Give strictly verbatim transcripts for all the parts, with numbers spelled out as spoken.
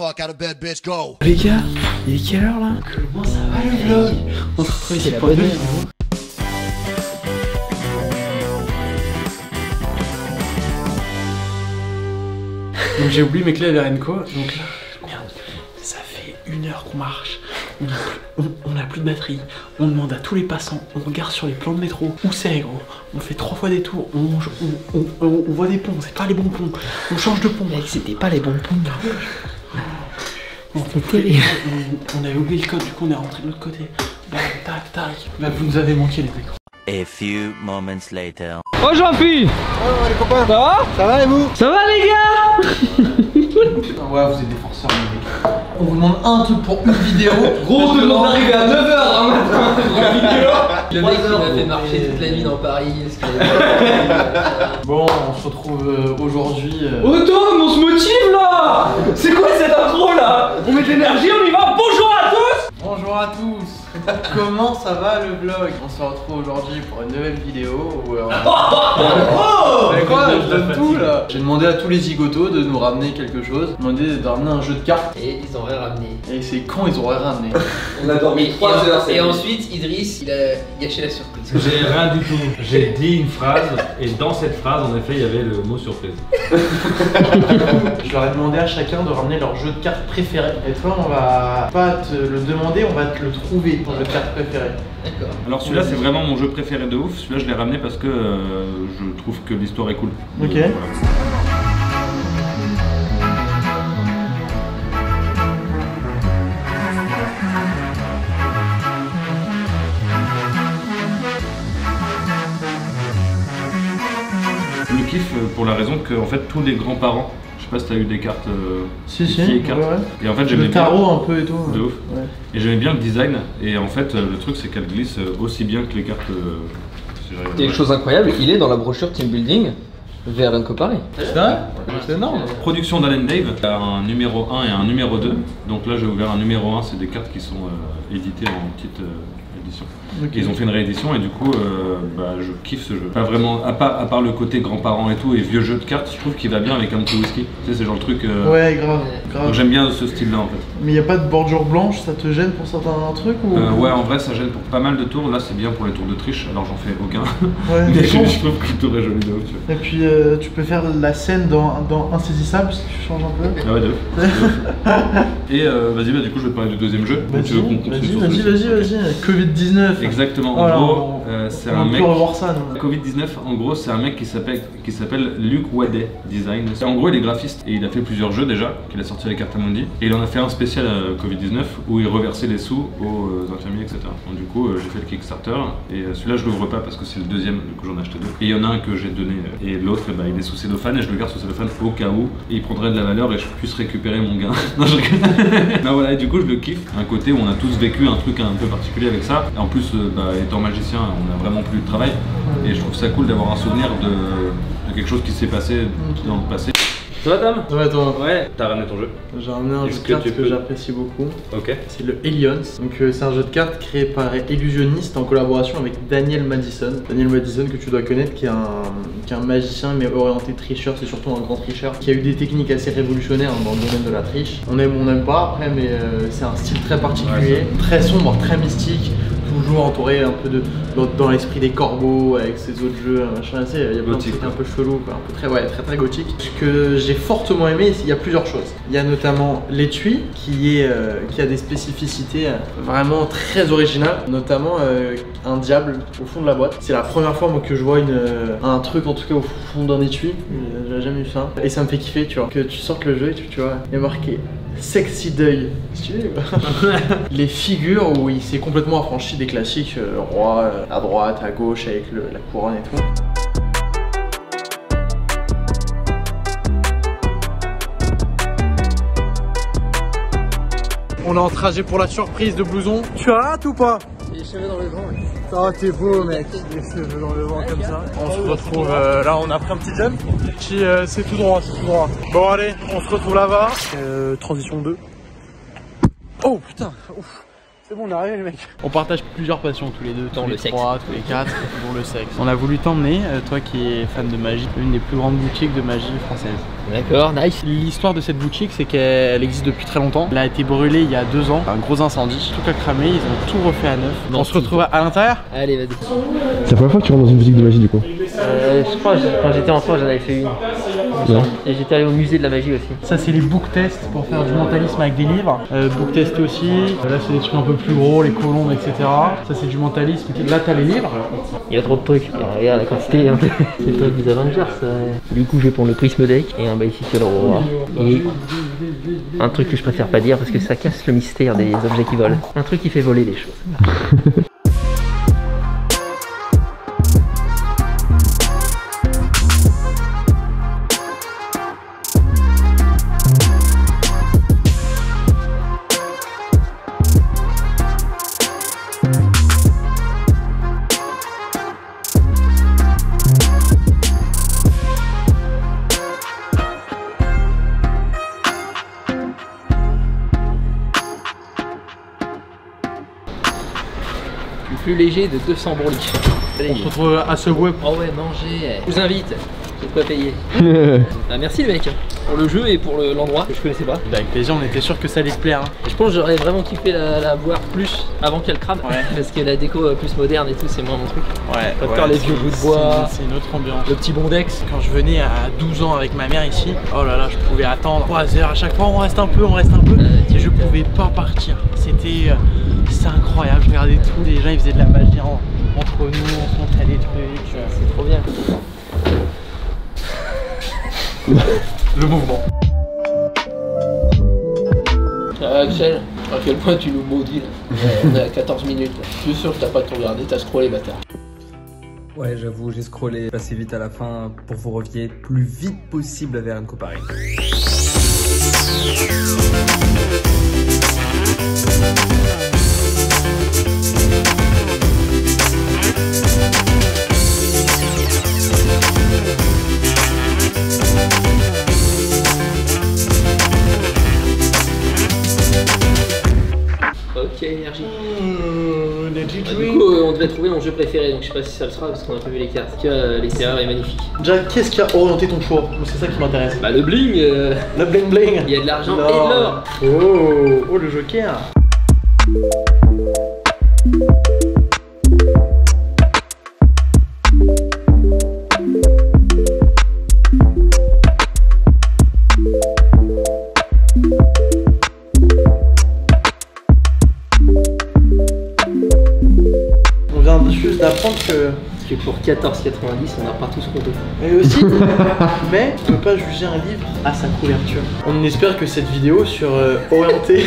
fuck out of bed, bitch, go. Les gars, il est quelle heure là? Comment ça va le vlog? On se retrouve ici pour deux. Donc j'ai oublié mes clés à la Renko, donc là, merde, ça fait une heure qu'on marche, on n'a plus de batterie, on demande à tous les passants, on regarde sur les plans de métro, où c'est gros, on fait trois fois des tours, on, mange, on, on, on, on voit des ponts, c'est pas les bons ponts, on change de pont. Mec, c'était pas les bons ponts. On, on, on avait oublié le code, du coup on est rentré de l'autre côté, bah, tac tac, bah, vous nous avez manqué les mecs. A few moments later. Oh Jean-Pi! Oh les copains! Ça va? Ça va et vous? Ça va les gars? Putain ouais vous êtes des forceurs les mecs. On vous demande un truc pour une vidéo. Gros de demande d'arriver à neuf heures un matin pour une vidéo. Le mec qui m'a fait marcher toute la nuit dans Paris. Bon on se retrouve aujourd'hui. Oh Tom on se motive là! C'est quoi cette intro là? On met de l'énergie, on y va. Bonjour à tous! Bonjour à tous! Comment ça va le vlog? On se retrouve aujourd'hui pour une nouvelle vidéo où, euh, on... Oh mais quoi, je donne tout là. J'ai demandé à tous les zigotos de nous ramener quelque chose. J'ai demandé de ramener un jeu de cartes. Et ils auraient ramené. Et c'est con, ils auraient ramené. On a dormi trois heures. Et ensuite Idriss il a gâché la surprise. J'ai rien du tout. J'ai dit une phrase et dans cette phrase en effet il y avait le mot surprise. Je leur ai demandé à chacun de ramener leur jeu de cartes préféré. Et toi on va pas te le demander, on va te le trouver. Mon jeu de cartes préféré. D'accord. Alors celui-là c'est vraiment mon jeu préféré de ouf. Celui-là je l'ai ramené parce que euh, je trouve que l'histoire est cool. Ok. Voilà. Le kiff pour la raison que en fait tous les grands-parents. Je sais pas si t'as eu des cartes. Euh, si, des si, ouais, cartes. Ouais. Et en fait, j'aimais bien. Le tarot un peu et tout. De ouf. Ouais. Et j'aimais bien le design. Et en fait, le truc, c'est qu'elle glisse aussi bien que les cartes. Euh, si une chose incroyable, il est dans la brochure Team Building vers Renko Paris. C'est vrai? C'est énorme. Production d'Alan Dave. Il y a un numéro un et un numéro deux. Donc là, j'ai ouvert un numéro un. C'est des cartes qui sont euh, éditées en petite. Euh, Okay. Ils ont fait une réédition et du coup euh, bah, je kiffe ce jeu. Pas vraiment, à part, à part le côté grands-parents et tout et vieux jeu de cartes, je trouve qu'il va bien avec un petit whisky. Tu sais c'est genre le truc... Euh... Ouais grave, grave. J'aime bien ce style là en fait. Mais y a pas de bordure blanche, ça te gêne pour certains trucs ou... euh, Ouais en vrai ça gêne pour pas mal de tours, là c'est bien pour les tours de triche, alors j'en fais aucun. Ouais, mais je, je trouve que le tour est joli de ouf. Et puis euh, tu peux faire la scène dans, dans Insaisissable si tu changes un peu. Ah ouais de ouf. Et euh, vas-y bah du coup je vais te parler du deuxième jeu. Vas-y vas-y vas-y vas-y. Covid dix-neuf. Exactement, en voilà, gros, euh, c'est un mec... Covid dix-neuf, en gros, c'est un mec qui s'appelle Luc Wadet Design. En gros, il est graphiste et il a fait plusieurs jeux déjà, qu'il a sorti avec Cartamundi. Et il en a fait un spécial euh, Covid dix-neuf où il reversait les sous aux euh, infirmiers, et cetera. Donc du coup, euh, j'ai fait le Kickstarter et euh, celui-là, je l'ouvre pas parce que c'est le deuxième, du coup, j'en ai acheté deux. Et il y en a un que j'ai donné euh, et l'autre, bah, il est sous cellophane et je le garde sous cellophane au cas où et il prendrait de la valeur et je puisse récupérer mon gain. Non, je rigole. Non, voilà, et du coup, je le kiffe. Un côté où on a tous vécu un truc un peu particulier avec ça. En plus, bah, étant magicien, on a vraiment plus de travail et je trouve ça cool d'avoir un souvenir de, de quelque chose qui s'est passé dans le passé. Ça va Tom? Ça va toi? Ouais. T'as ramené ton jeu? J'ai ramené un jeu de cartes que j'apprécie beaucoup. Ok. C'est le Helions. Donc euh, c'est un jeu de cartes créé par Illusionniste en collaboration avec Daniel Madison. Daniel Madison que tu dois connaître qui est un, qui est un magicien mais orienté tricheur, c'est surtout un grand tricheur qui a eu des techniques assez révolutionnaires hein, dans le domaine de la triche. On aime ou on n'aime pas après mais euh, c'est un style très particulier, ouais, très sombre, très mystique. Toujours entouré un peu de dans, dans l'esprit des corbeaux avec ces autres jeux machin, il y a plein de trucs un peu chelou quoi, un peu très ouais très très gothique. Ce que j'ai fortement aimé, il y a plusieurs choses. Il y a notamment l'étui qui est euh, qui a des spécificités vraiment très originales, notamment euh, un diable au fond de la boîte. C'est la première fois moi que je vois une un truc en tout cas au fond d'un étui, j'ai jamais vu ça et ça me fait kiffer tu vois que tu sortes le jeu et tu, tu vois il est marqué sexy deuil. Si tu veux. Les figures où il s'est complètement affranchi des classiques, le roi à droite, à gauche avec le, la couronne et tout. On est en trajet pour la surprise de blouson. Tu as hâte ou pas? Les cheveux dans le vent. Oh t'es beau mec, les cheveux dans le vent comme ça. On se retrouve euh, là, on a pris un petit jeune. Euh, c'est tout droit, c'est tout droit. Bon allez, on se retrouve là-bas. Euh, transition deux. Oh putain, ouf. C'est bon, on est arrivé les mecs. On partage plusieurs passions tous les deux, tous les trois, tous les quatre, dont le sexe. On a voulu t'emmener, toi qui es fan de magie, une des plus grandes boutiques de magie française. D'accord, nice. L'histoire de cette boutique, c'est qu'elle existe depuis très longtemps. Elle a été brûlée il y a deux ans, un gros incendie. Tout a cramé, ils ont tout refait à neuf. On se retrouve à l'intérieur. Allez, vas-y. C'est la première fois que tu rentres dans une boutique de magie du coup? Euh, je crois que quand j'étais enfant, j'en avais fait une. Non. Et j'étais allé au musée de la magie aussi. Ça c'est les book tests pour faire du mentalisme avec des livres. euh, Book test aussi. Là c'est des trucs un peu plus gros, les colombes etc. Ça c'est du mentalisme. Là t'as les livres. Il y a trop de trucs. Alors, regarde la quantité hein. C'est le truc des Avengers ça. Du coup je vais prendre le prisme deck. Et un bail ici sur le roi. Et un truc que je préfère pas dire parce que ça casse le mystère des objets qui volent. Un truc qui fait voler les choses. Plus léger de deux cents broliches. On se retrouve à ce web. Oh ouais, manger. Je vous invite, j'ai de quoi payer. Ah, merci le mec pour le jeu et pour l'endroit le, que je connaissais pas. Bah, avec plaisir, on était sûr que ça allait te plaire. Hein. Je pense que j'aurais vraiment kiffé la, la voir plus avant qu'elle crame. Ouais. Parce que la déco plus moderne et tout, c'est moins mon truc. Ouais, pas ouais, les vieux bouts de bois. C'est une autre ambiance. Le petit bondex. Quand je venais à douze ans avec ma mère ici, oh là là, je pouvais attendre trois heures à chaque fois. On reste un peu, on reste un peu. Euh, et je pouvais pas partir. C'était. Euh, C'est incroyable, je regardais tout, les gens ils faisaient de la magie en, entre nous, on se montrait des trucs, euh, c'est trop bien. Le mouvement. Ah, Axel, à quel point tu nous maudis là. On est à quatorze minutes, là. Je suis sûr que t'as pas tout regardé, t'as scrollé bâtard. Ouais j'avoue, j'ai scrollé, passé vite à la fin pour vous revier plus vite possible vers une coparine. Trouver mon jeu préféré, donc je sais pas si ça le sera parce qu'on a pas vu les cartes. En tout cas, l'extérieur est magnifique. Déjà, qu'est-ce qui a orienté ton choix? C'est ça qui m'intéresse. Bah, le bling. Euh... Le bling bling. Il y a de l'argent et de l'or. Oh, oh, le joker. Que... que pour quatorze quatre-vingt-dix on n'a pas tous compté. Mais aussi, mais on ne peut pas juger un livre à sa couverture. On espère que cette vidéo sur euh, orientée.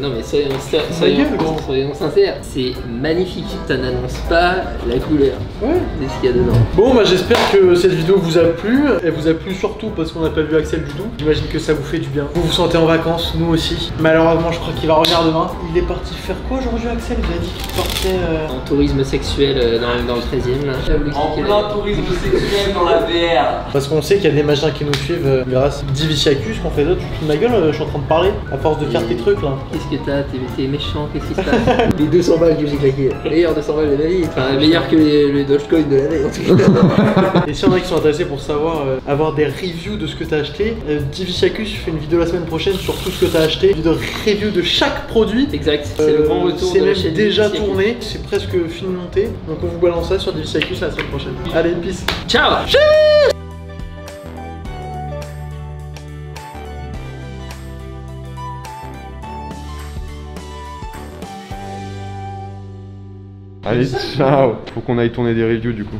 Non mais soyons, soyons, soyons, soyons sincères, c'est magnifique. Ça n'annonce pas la couleur. Ouais. C'est ce qu'il y a dedans. Bon bah j'espère que cette vidéo vous a plu. Elle vous a plu surtout parce qu'on n'a pas vu Axel du tout. J'imagine que ça vous fait du bien. Vous vous sentez en vacances, nous aussi. Malheureusement je crois qu'il va revenir demain. Il est parti faire quoi aujourd'hui Axel? Il a dit qu'il partait euh... en tourisme sexuel euh, dans, dans le treizième là. En plein tourisme sexuel dans la V R. Parce qu'on sait qu'il y a des machins qui nous suivent euh, grâce à Divisiacus, qu'on fait d'autres, tu te fous de ma gueule, euh, je suis en train de parler, à force de cartes et trucs là. Qu'est-ce que t'as? T'es méchant, qu'est-ce qui se passe? Les deux cents balles que j'ai claqué, meilleur deux cents balles de la vie, enfin meilleur que les, les Dogecoin de la veille en tout cas. Et si on a qui sont intéressés pour savoir, euh, avoir des reviews de ce que t'as acheté, euh, Divisiacus fait une vidéo la semaine prochaine sur tout ce que t'as acheté, une vidéo review de chaque produit. Exact, c'est euh, le grand retour. C'est même déjà tourné, c'est presque fini de monter, donc on vous balance ça sur Divisiacus la semaine prochaine. Allez, peace. Ciao. Cheers. Allez, ciao. Faut qu'on aille tourner des reviews du coup.